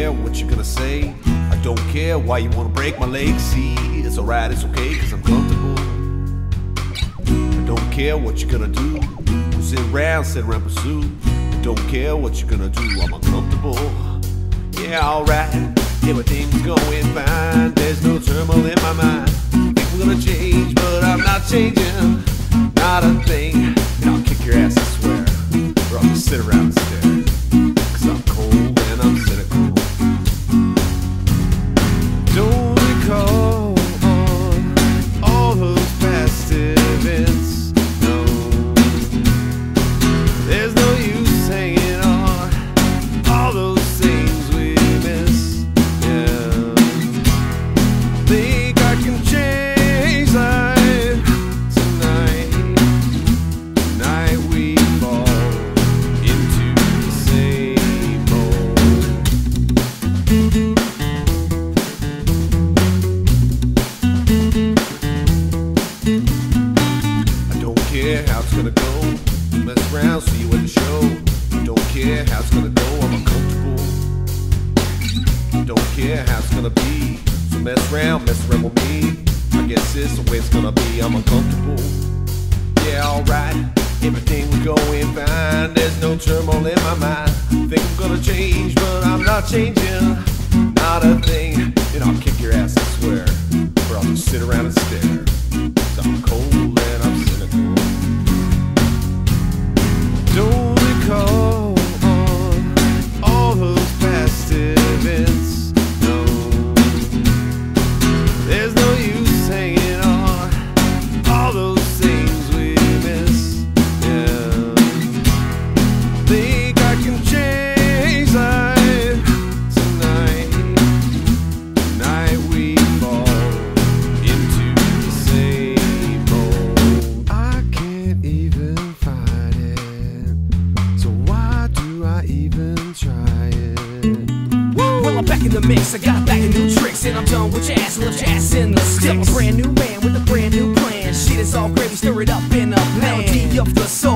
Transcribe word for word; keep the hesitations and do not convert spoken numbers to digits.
care what you're gonna say. I don't care why you wanna break my legs. See, it's alright, it's okay, cause I'm comfortable. I don't care what you're gonna do. Don't sit around, sit around, pursue. I don't care what you're gonna do, I'm uncomfortable. Yeah, alright, everything's going fine. There's no turmoil in my mind. Things are gonna change, but I'm not changing. Not a thing. And I'll kick your ass, I swear. Or I'll just sit around and stare. Cause I'm cold and I'm cynical. Don't recall on all those past events. No. There's no use hanging on all those things we miss. Yeah. Think I can change life. How it's gonna go, you mess around, see you at the show. Don't care how it's gonna go, I'm uncomfortable. Don't care how it's gonna be, so mess around, mess around with me. I guess it's the way it's gonna be, I'm uncomfortable. Yeah, alright, everything was going fine. There's no turmoil in my mind. Think I'm gonna change, but I'm not changing. Not a thing, and I'll kick your ass, I swear. Or I'll just sit around and stare. Cause I'm cold and I'm cynical. Don't recall on all those past events. No, there's no use hanging on all those things we miss. Yeah, think I can change life tonight. Tonight we fall into the same hole. I can't even find it. I even try it. Well, I'm back in the mix, I got back in new tricks, and I'm done with jazz, left jazz in the sticks. I'm a brand new man with a brand new plan. Shit is all gravy, stir it up in a pan. Melody of the soul.